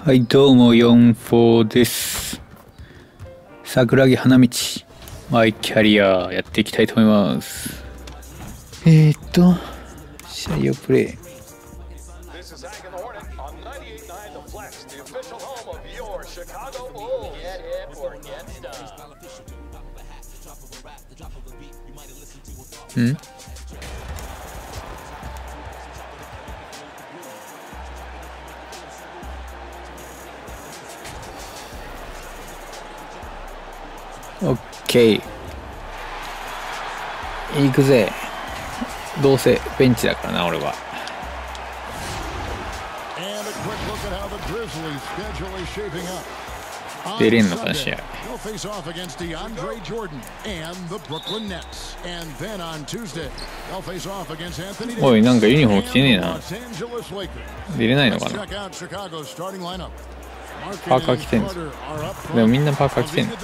はいどうも44です。Sakuragi Hanamich マイキャリアやっていきたいと思います。シャイオプレイ。ん？オッケー。行くぜ。どうせベンチだからな、俺は。出れんのかな、試合。おい、なんかユニフォーム着てねえな。出れないのかな。パーカー着てんの。でもみんなパーカー着てんの。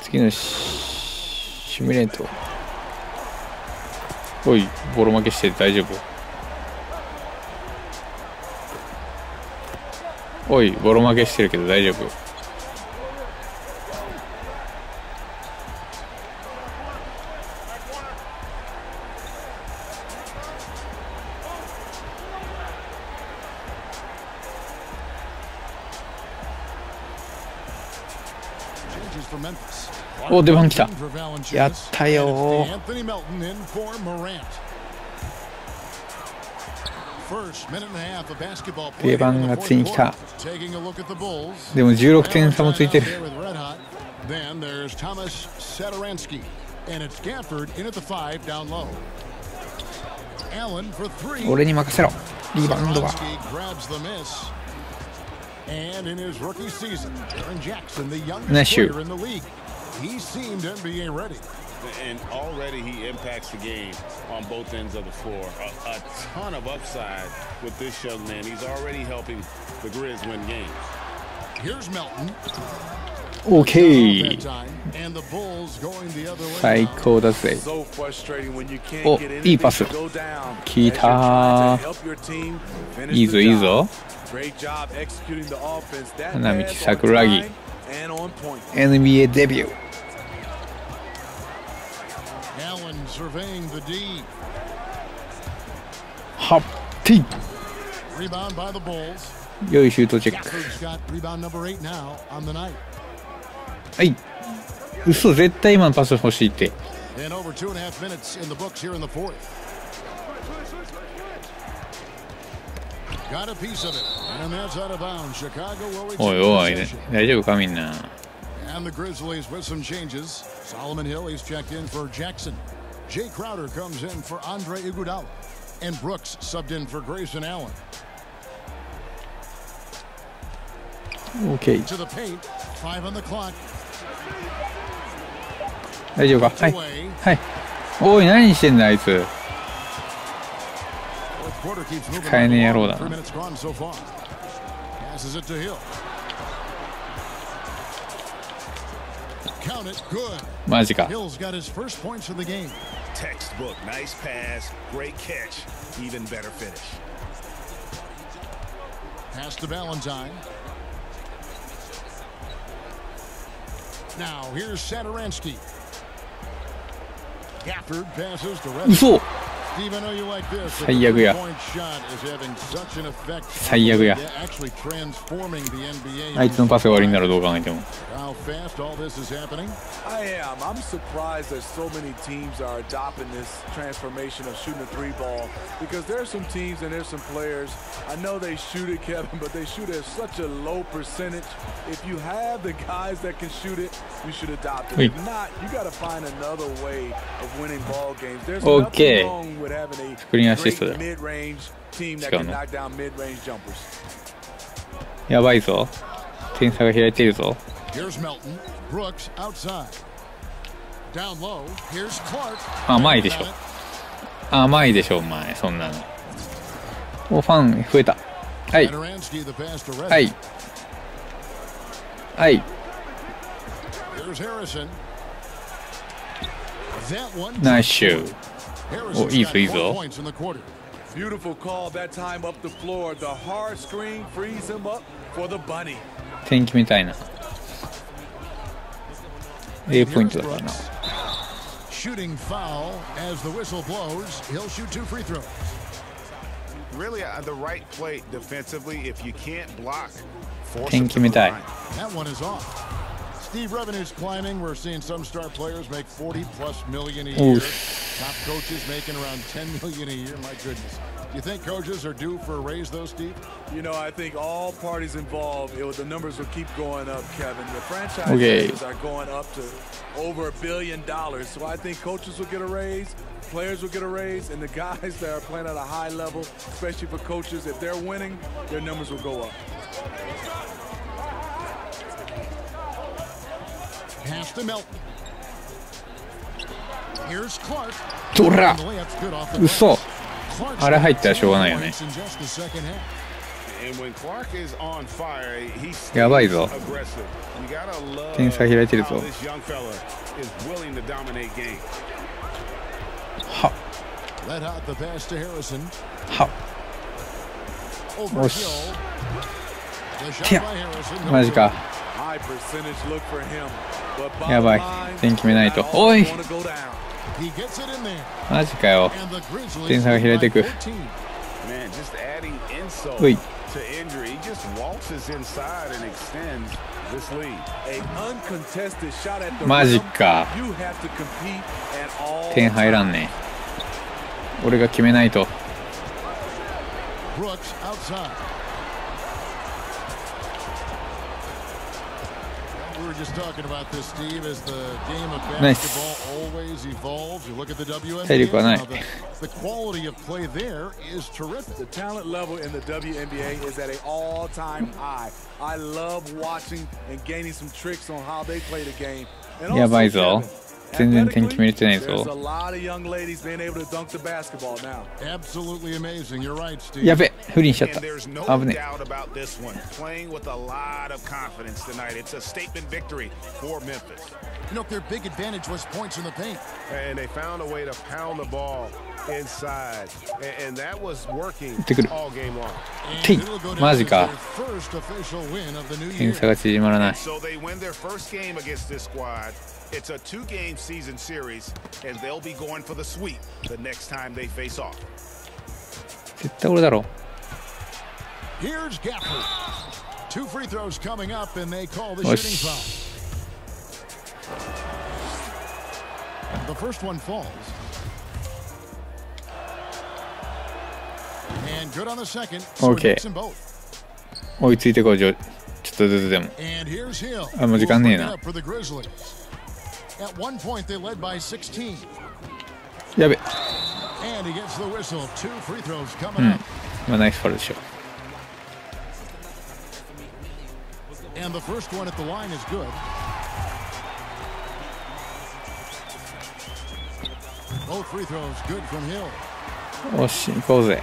次のシミュレート。おい、ボロ負けして大丈夫。おい、ボロ負けしてるけど大丈夫。お、出番来た。やったよー。定番がついに来た。でも16点差もついてる。俺に任せろ。リバウンドはナイスシュー。And already he impacts the game on both ends of the floor. A ton of upside with this young man. He's already helping the Grizz win games. Here's Melton. Okay. And the Bulls going the other way. 最高だぜ。お、いいパス。来た。いいぞいいぞ。花道桜木。NBA デビュー。ハッピー。良いシュートチェック。はい。嘘、絶対今のパス欲しいって。おいおい、大丈夫かみんな。Solomon Hill, he's checked in for Jackson. Jay Crowder comes in for Andre Iguodala. And Brooks subbed in for Grayson Allen. Okay. To the paint, 5 on the clock. 大丈夫か？はい。はい。おい、何してんだあいつ。使えねえ野郎だな。マジか。嘘。最悪や。最悪や。あいつのパスが悪いんだろう、どう考えても。オッケー。スクリーンアシストだ。違うの。やばいぞ。点差が開いているぞ。甘いでしょ。甘いでしょ、お前、そんなの。お、ファン増えた。はい。はい。はい。ナイスシュー。Or Evil. Beautiful call that time up the floor. The hard screen frees him up for the bunny. 天気みたいな。Aポイントだからな。Shooting foul as the whistle blows. He'll shoot two free throws. Really, the right play defensively. If you can't block, force the line. That one is off. Steve, revenue's climbing. We're seeing some star players make 40+ million a year. Top coaches making around 10 million a year. My goodness. Do you think coaches are due for a raise, though, Steve? You know, I think all parties involved, the numbers will keep going up, Kevin. The franchise numbers are going up to over $1 billion. So I think coaches will get a raise, players will get a raise, and the guys that are playing at a high level, especially for coaches, if they're winning, their numbers will go up. Pass to Melton. Here's Clark.あれ入ったらしょうがないよね。やばいぞ。点差開いてるぞ。はっ。はっ。おし。てや。マジか。やばい。点決めないと。おい。マジかよ。点差が開いていく。おい。マジか。点入らんね。俺が決めないと。ナイス。体力はない。やばいぞ。全然点決めれてないぞ。やべ、不倫しちゃった。危ねえ。打ってくる。ティ、マジか。点差が縮まらない。It's a two-game season series, and they'll be going for the sweep the next time they face off. Here's Gafford. Two free throws coming up, and they call the shooting foul. The first one falls. And good on the second. So it hits them both. 追いついてこう、ちょっとずつでも。あ、もう時間ねえな。At one point, they led by 16. Yeah, but and he gets the whistle. Two free throws coming up. My nice for the show. And the first one at the line is good. Both free throws good from Hill. Oh shit, goes there.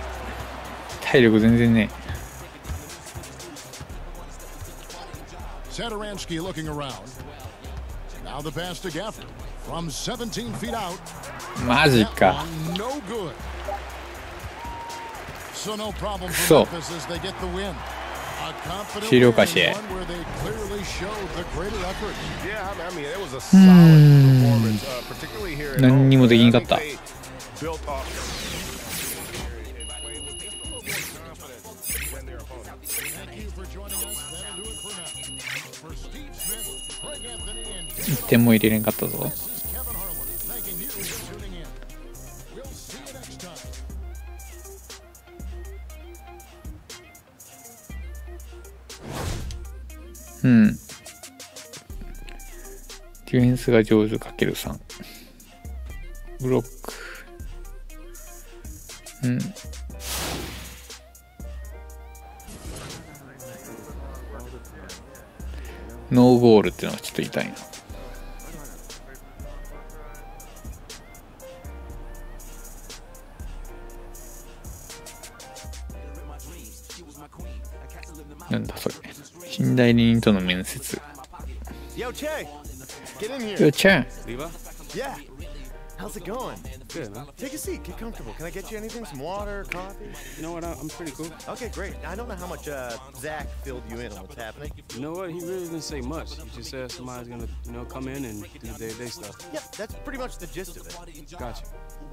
体力全然ね。Satoransky looking around. Now the pass to Gafford from 17 feet out. Magica. No good. So no problem for Memphis as they get the win. A confident one where they clearly showed the greater effort. Yeah, I mean, it was a solid performance, particularly here in the built up. Thank you for joining us. That'll do it for now. For Steve Smith, Greg Anthony, and this is Kevin Harlan. Thanking you for tuning in. We'll see you next time.ディフェンスが上手×3。ブロック。ノーゴールっていうのがちょっと痛いな。なんだそれ。信頼人との面接。よっちゃん。Good, huh? Take a seat. Get comfortable. Can I get you anything? Some water, coffee? You know what? I'm pretty cool. Okay, great. I don't know how much Zach filled you in on what's happening. You know what? He really didn't say much. He just said somebody's going to, you know, come in and do day-to-day stuff. Yep, that's pretty much the gist of it. Gotcha.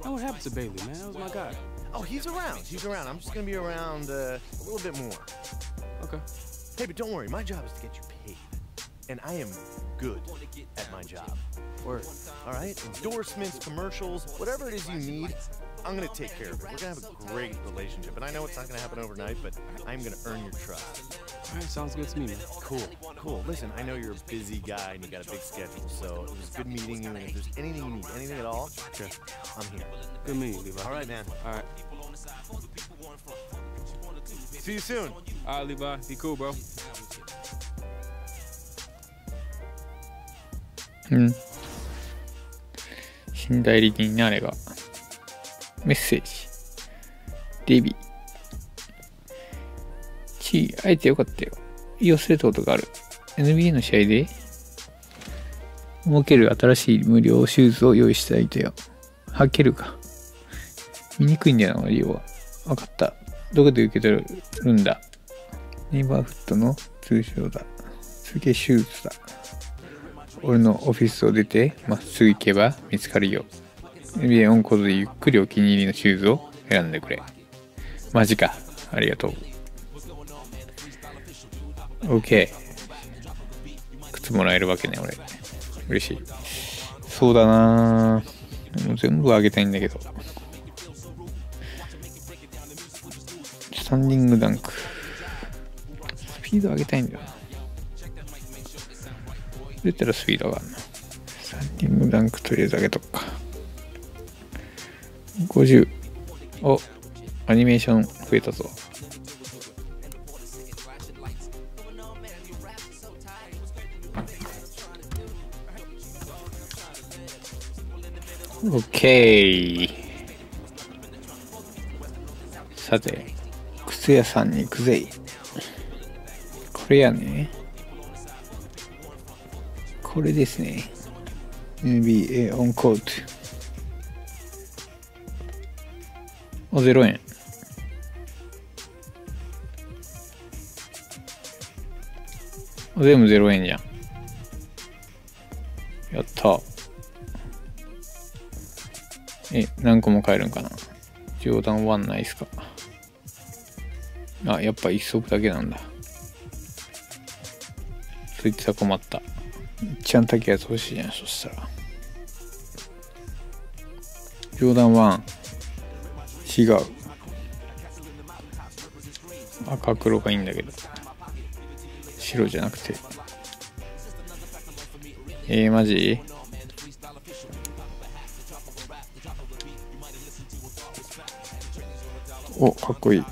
Now, what happened to Bailey, man? That was my guy. Oh, he's around. He's around. I'm just going to be around a little bit more. Okay. Hey, but don't worry. My job is to get you paid. And I am good at my job. Word. All right? Endorsements, commercials, whatever it is you need, I'm going to take care of it. We're going to have a great relationship. And I know it's not going to happen overnight, but I'm going to earn your trust. All right, sounds good to me, man. Cool, cool. Listen, I know you're a busy guy and you got a big schedule, so it was good meeting you. And if there's anything you need, anything at all, sure. I'm here. Good meeting you, Levi. All right, man. All right. See you soon. All right, Levi. Be cool, bro.信頼力になればメッセージデビチー会えてよかったよ言い忘れたことがある NBA の試合で儲ける新しい無料シューズを用意していたよ履けるか見にくいんだよな理由は分かったどこで受け取るんだネイバーフットの通称だ続けシューズだ俺のオフィスを出てまっすぐ行けば見つかるよ。NBA オンコードでゆっくりお気に入りのシューズを選んでくれ。マジか。ありがとう。OK。靴もらえるわけね、俺。嬉しい。そうだなぁ。もう全部あげたいんだけど。スタンディングダンク。スピード上げたいんだよな。出たらスピードがあるな。スタンディングダンクとりあえず上げとくか。50。お、アニメーション増えたぞ。OK。さて、靴屋さんに行くぜ。これやね。これですね NBA オンコートお0円お全部0円じゃんやったえ何個も買えるんかな冗談1ないっすかあやっぱ1足だけなんだそいつは困った一番高いやつ欲しいじゃんそしたらジョーダン1違う赤黒がいいんだけど白じゃなくてマジおかっこいい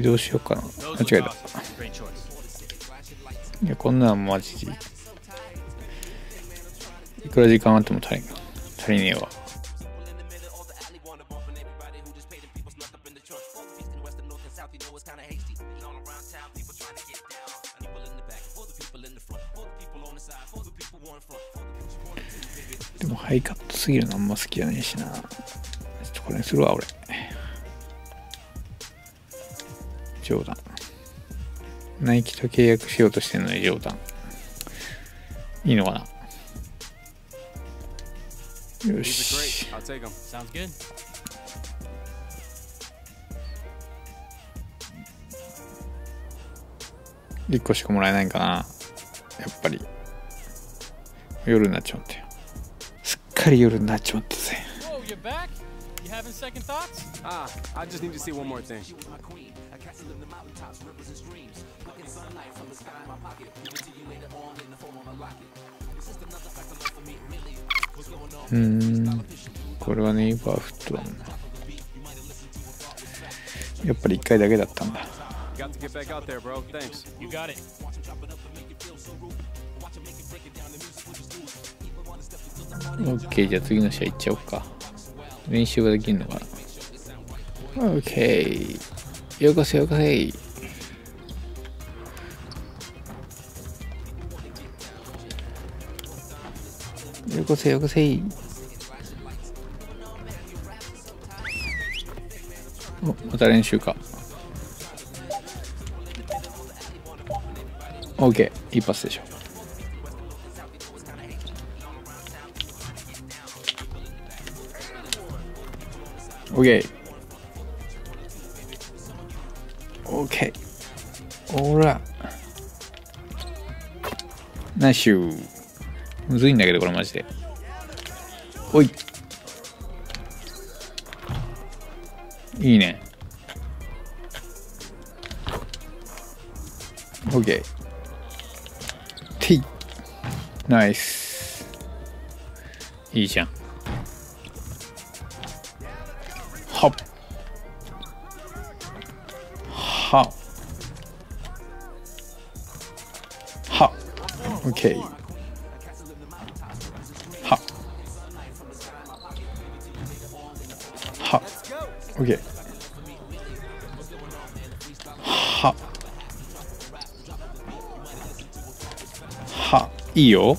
どうしようかな間違えたいやこんなんマジでいくら時間あっても足りねえわでもハイカットすぎるのあんま好きじゃねえしなちょっとこれにするわ俺冗談ナイキと契約しようとしてるのに冗談いいのかなよし1個しかもらえないかなやっぱり夜になっちまってすっかり夜になっちまったぜ Having second thoughts? Ah, I just need to see one more thing.これはネイバーフットだもんな。やっぱり1回だけだったんだ。OK、じゃあ次の試合行っちゃおうか。練習はできるのかな。OK。よこせよこせ。よこせよこせ。お、また練習か。OK、いいパスでしょ。OK。OK。ほら。ナイスシュー。むずいんだけど、これマジで。おい。いいね。OK。ティ。ナイス。いいじゃん。はっはっはっ OK はっはっ OK はっはっいいよ、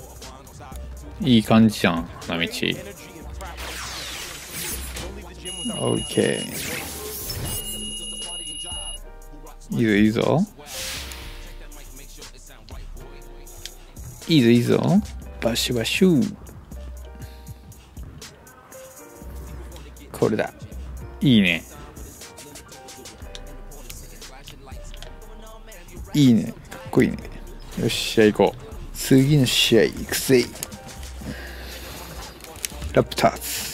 いい感じじゃん花道。OK。いいぞいいぞ。いいぞいいぞ。バシバシュ。これだ。いいね。いいね。かっこいいね。よし、じゃあ行こう。次の試合行くぜ。ラプターズ。